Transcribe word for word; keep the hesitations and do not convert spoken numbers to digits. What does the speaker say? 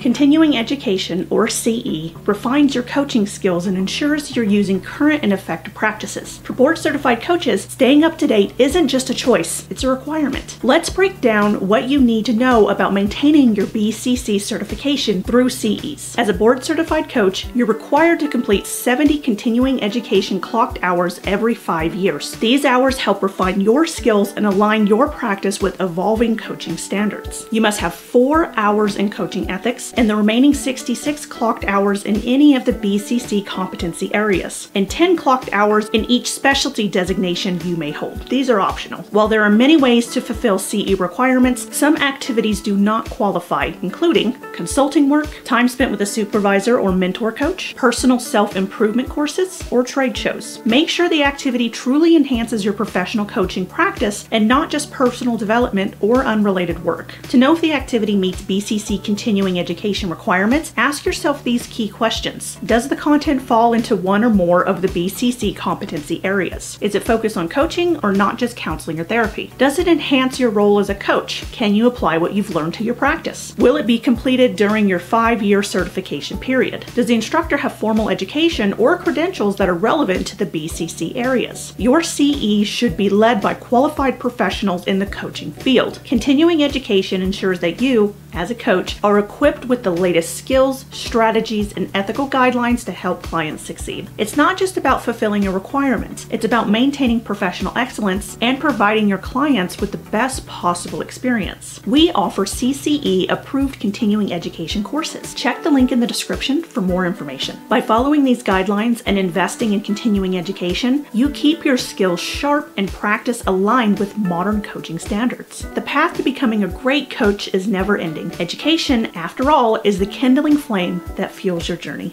Continuing Education, or C E, refines your coaching skills and ensures you're using current and effective practices. For board-certified coaches, staying up to date isn't just a choice, it's a requirement. Let's break down what you need to know about maintaining your B C C certification through C Es. As a board-certified coach, you're required to complete seventy continuing education clocked hours every five years. These hours help refine your skills and align your practice with evolving coaching standards. You must have four hours in coaching ethics, and the remaining sixty-six clocked hours in any of the B C C competency areas, and ten clocked hours in each specialty designation you may hold. These are optional. While there are many ways to fulfill C E requirements, some activities do not qualify, including consulting work, time spent with a supervisor or mentor coach, personal self-improvement courses, or trade shows. Make sure the activity truly enhances your professional coaching practice and not just personal development or unrelated work. To know if the activity meets B C C continuing education requirements, ask yourself these key questions. Does the content fall into one or more of the B C C competency areas? Is it focused on coaching or not just counseling or therapy? Does it enhance your role as a coach? Can you apply what you've learned to your practice? Will it be completed during your five-year certification period? Does the instructor have formal education or credentials that are relevant to the B C C areas? Your C E should be led by qualified professionals in the coaching field. Continuing education ensures that you, as a coach, are equipped with with the latest skills, strategies, and ethical guidelines to help clients succeed. It's not just about fulfilling a requirement, it's about maintaining professional excellence and providing your clients with the best possible experience. We offer C C E approved continuing education courses. Check the link in the description for more information. By following these guidelines and investing in continuing education, you keep your skills sharp and practice aligned with modern coaching standards. The path to becoming a great coach is never ending. Education, after all, is the kindling flame that fuels your journey.